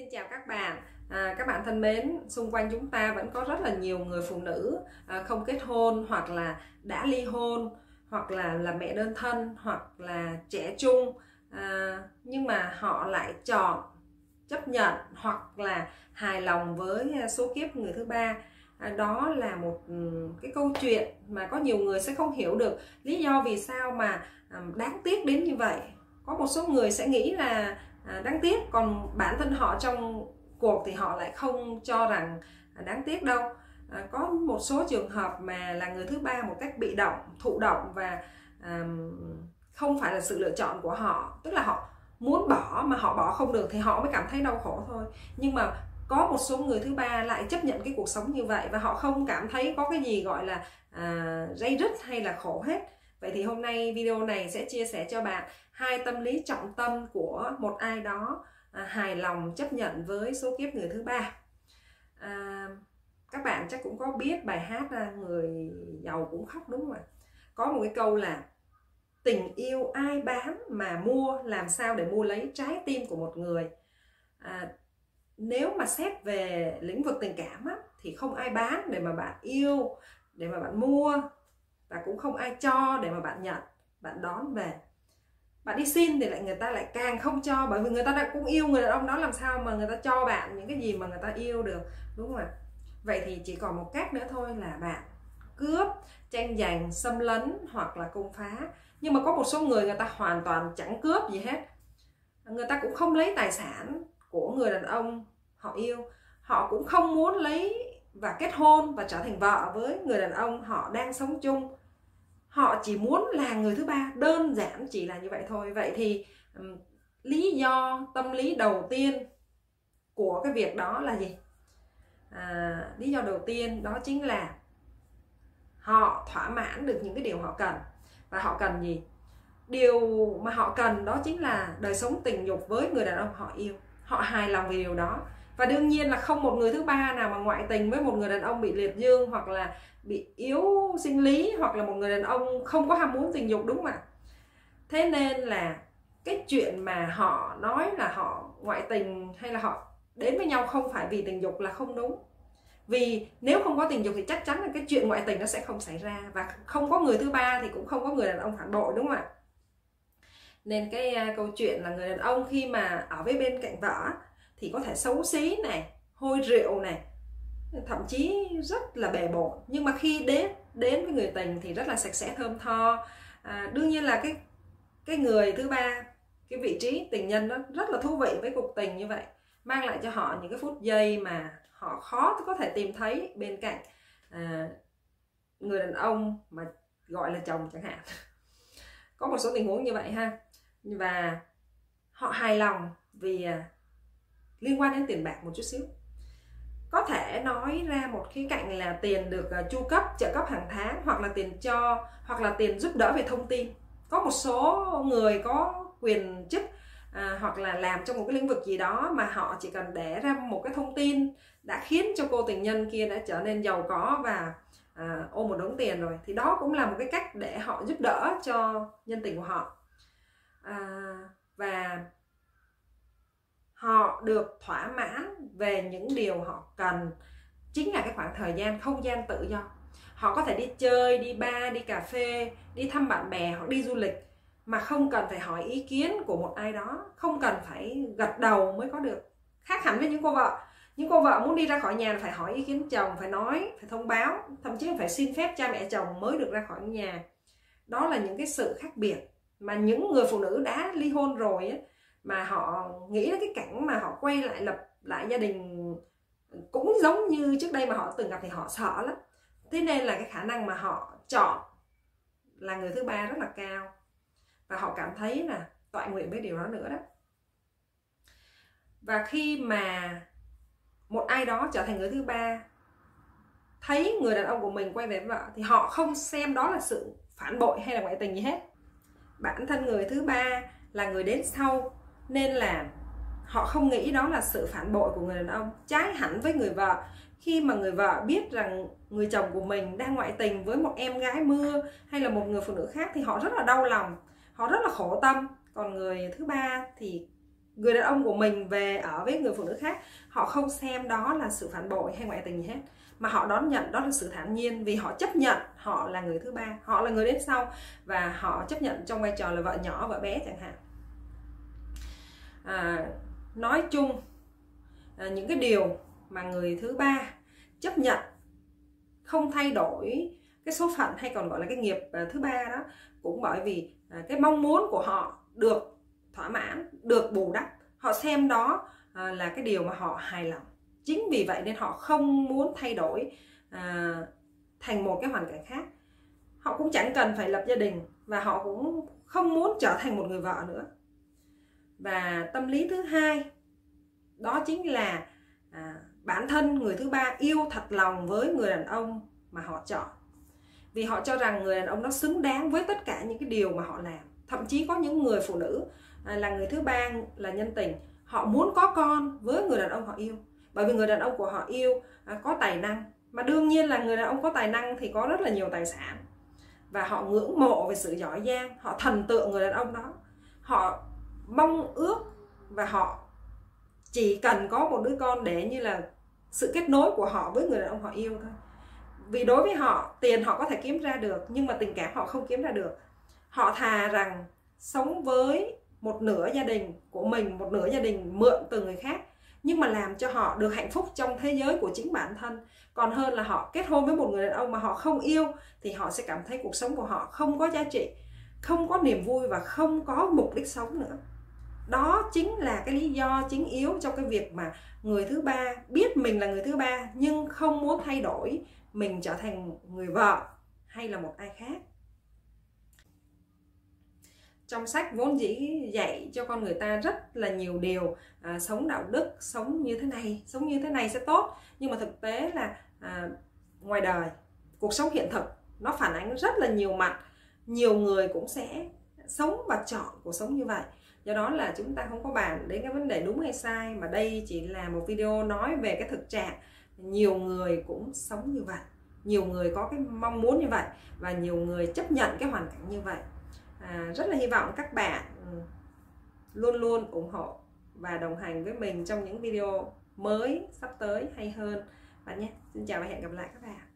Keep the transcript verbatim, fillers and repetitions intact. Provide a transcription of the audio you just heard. Xin chào các bạn, à, các bạn thân mến, xung quanh chúng ta vẫn có rất là nhiều người phụ nữ à, không kết hôn hoặc là đã ly hôn hoặc là là mẹ đơn thân hoặc là trẻ trung à, nhưng mà họ lại chọn chấp nhận hoặc là hài lòng với số kiếp người thứ ba. À, đó là một cái câu chuyện mà có nhiều người sẽ không hiểu được lý do vì sao mà à, đáng tiếc đến như vậy. Có một số người sẽ nghĩ là À, đáng tiếc, còn bản thân họ trong cuộc thì họ lại không cho rằng đáng tiếc đâu. À, có một số trường hợp mà là người thứ ba một cách bị động, thụ động và à, không phải là sự lựa chọn của họ, tức là họ muốn bỏ mà họ bỏ không được thì họ mới cảm thấy đau khổ thôi. Nhưng mà có một số người thứ ba lại chấp nhận cái cuộc sống như vậy và họ không cảm thấy có cái gì gọi là à, day dứt hay là khổ hết. Vậy thì hôm nay video này sẽ chia sẻ cho bạn hai tâm lý trọng tâm của một ai đó à, hài lòng chấp nhận với số kiếp người thứ ba. À, các bạn chắc cũng có biết bài hát à, Người Giàu Cũng Khóc, đúng không ạ? Có một cái câu là tình yêu ai bán mà mua, làm sao để mua lấy trái tim của một người. À, nếu mà xét về lĩnh vực tình cảm á, thì không ai bán để mà bạn yêu, để mà bạn mua, và cũng không ai cho để mà bạn nhận, bạn đón về. Bạn đi xin thì lại người ta lại càng không cho, bởi vì người ta đã cũng yêu người đàn ông đó, làm sao mà người ta cho bạn những cái gì mà người ta yêu được, đúng không ạ? Vậy thì chỉ còn một cách nữa thôi là bạn cướp, tranh giành, xâm lấn hoặc là công phá. Nhưng mà có một số người người ta hoàn toàn chẳng cướp gì hết, người ta cũng không lấy tài sản của người đàn ông họ yêu, họ cũng không muốn lấy và kết hôn và trở thành vợ với người đàn ông họ đang sống chung. Họ chỉ muốn là người thứ ba, đơn giản chỉ là như vậy thôi. Vậy thì um, lý do tâm lý đầu tiên của cái việc đó là gì? À, lý do đầu tiên đó chính là họ thỏa mãn được những cái điều họ cần. Và họ cần gì? Điều mà họ cần đó chính là đời sống tình dục với người đàn ông họ yêu. Họ hài lòng về điều đó. Và đương nhiên là không một người thứ ba nào mà ngoại tình với một người đàn ông bị liệt dương hoặc là bị yếu sinh lý hoặc là một người đàn ông không có ham muốn tình dục, đúng không ạ? Thế nên là cái chuyện mà họ nói là họ ngoại tình hay là họ đến với nhau không phải vì tình dục là không đúng. Vì nếu không có tình dục thì chắc chắn là cái chuyện ngoại tình nó sẽ không xảy ra, và không có người thứ ba thì cũng không có người đàn ông phản bội, đúng không ạ? Nên cái câu chuyện là người đàn ông khi mà ở với bên cạnh vợ thì có thể xấu xí này, hôi rượu này, thậm chí rất là bề bộn. Nhưng mà khi đến đến với người tình thì rất là sạch sẽ, thơm tho. À, đương nhiên là cái cái người thứ ba, cái vị trí tình nhân nó rất là thú vị với cuộc tình như vậy, mang lại cho họ những cái phút giây mà họ khó có thể tìm thấy bên cạnh à, người đàn ông mà gọi là chồng chẳng hạn. Có một số tình huống như vậy ha. Và họ hài lòng vì liên quan đến tiền bạc một chút xíu. Có thể nói ra một khía cạnh là tiền được chu cấp, trợ cấp hàng tháng, hoặc là tiền cho, hoặc là tiền giúp đỡ về thông tin. Có một số người có quyền chức à, hoặc là làm trong một cái lĩnh vực gì đó mà họ chỉ cần để ra một cái thông tin đã khiến cho cô tình nhân kia đã trở nên giàu có và à, ôm một đống tiền rồi. Thì đó cũng là một cái cách để họ giúp đỡ cho nhân tình của họ. À, và họ được thỏa mãn về những điều họ cần, chính là cái khoảng thời gian, không gian tự do. Họ có thể đi chơi, đi bar, đi cà phê, đi thăm bạn bè hoặc đi du lịch mà không cần phải hỏi ý kiến của một ai đó, không cần phải gật đầu mới có được. Khác hẳn với những cô vợ. Những cô vợ muốn đi ra khỏi nhà phải hỏi ý kiến chồng, phải nói, phải thông báo, thậm chí phải xin phép cha mẹ chồng mới được ra khỏi nhà. Đó là những cái sự khác biệt mà những người phụ nữ đã ly hôn rồi ấy, mà họ nghĩ đến cái cảnh mà họ quay lại lập lại gia đình cũng giống như trước đây mà họ từng gặp thì họ sợ lắm. Thế nên là cái khả năng mà họ chọn là người thứ ba rất là cao, và họ cảm thấy là toại nguyện với điều đó nữa đó. Và khi mà một ai đó trở thành người thứ ba, thấy người đàn ông của mình quay về với vợ thì họ không xem đó là sự phản bội hay là ngoại tình gì hết. Bản thân người thứ ba là người đến sau nên là họ không nghĩ đó là sự phản bội của người đàn ông. Trái hẳn với người vợ, khi mà người vợ biết rằng người chồng của mình đang ngoại tình với một em gái mưa hay là một người phụ nữ khác thì họ rất là đau lòng, họ rất là khổ tâm. Còn người thứ ba thì người đàn ông của mình về ở với người phụ nữ khác, họ không xem đó là sự phản bội hay ngoại tình gì hết, mà họ đón nhận đó là sự thản nhiên, vì họ chấp nhận họ là người thứ ba, họ là người đến sau, và họ chấp nhận trong vai trò là vợ nhỏ, vợ bé chẳng hạn. À, nói chung à, những cái điều mà người thứ ba chấp nhận không thay đổi cái số phận, hay còn gọi là cái nghiệp à, thứ ba đó, cũng bởi vì à, cái mong muốn của họ được thỏa mãn, được bù đắp, họ xem đó à, là cái điều mà họ hài lòng. Chính vì vậy nên họ không muốn thay đổi à, thành một cái hoàn cảnh khác. Họ cũng chẳng cần phải lập gia đình, và họ cũng không muốn trở thành một người vợ nữa. Và tâm lý thứ hai đó chính là à, bản thân người thứ ba yêu thật lòng với người đàn ông mà họ chọn, vì họ cho rằng người đàn ông đó xứng đáng với tất cả những cái điều mà họ làm. Thậm chí có những người phụ nữ à, là người thứ ba, là nhân tình, họ muốn có con với người đàn ông họ yêu, bởi vì người đàn ông của họ yêu à, có tài năng, mà đương nhiên là người đàn ông có tài năng thì có rất là nhiều tài sản, và họ ngưỡng mộ về sự giỏi giang, họ thần tượng người đàn ông đó, họ mong ước, và họ chỉ cần có một đứa con để như là sự kết nối của họ với người đàn ông họ yêu thôi. Vì đối với họ, tiền họ có thể kiếm ra được, nhưng mà tình cảm họ không kiếm ra được. Họ thà rằng sống với một nửa gia đình của mình, một nửa gia đình mượn từ người khác, nhưng mà làm cho họ được hạnh phúc trong thế giới của chính bản thân, còn hơn là họ kết hôn với một người đàn ông mà họ không yêu. Thì họ sẽ cảm thấy cuộc sống của họ không có giá trị, không có niềm vui và không có mục đích sống nữa. Đó chính là cái lý do chính yếu trong cái việc mà người thứ ba biết mình là người thứ ba nhưng không muốn thay đổi mình trở thành người vợ hay là một ai khác. Trong sách vốn dĩ dạy cho con người ta rất là nhiều điều, à, sống đạo đức, sống như thế này, sống như thế này sẽ tốt. Nhưng mà thực tế là à, ngoài đời, cuộc sống hiện thực nó phản ánh rất là nhiều mặt. Nhiều người cũng sẽ sống và chọn cuộc sống như vậy. Do đó là chúng ta không có bàn đến cái vấn đề đúng hay sai, mà đây chỉ là một video nói về cái thực trạng nhiều người cũng sống như vậy, nhiều người có cái mong muốn như vậy, và nhiều người chấp nhận cái hoàn cảnh như vậy. À, rất là hy vọng các bạn luôn luôn ủng hộ và đồng hành với mình trong những video mới sắp tới hay hơn bạn nhé. Xin chào và hẹn gặp lại các bạn.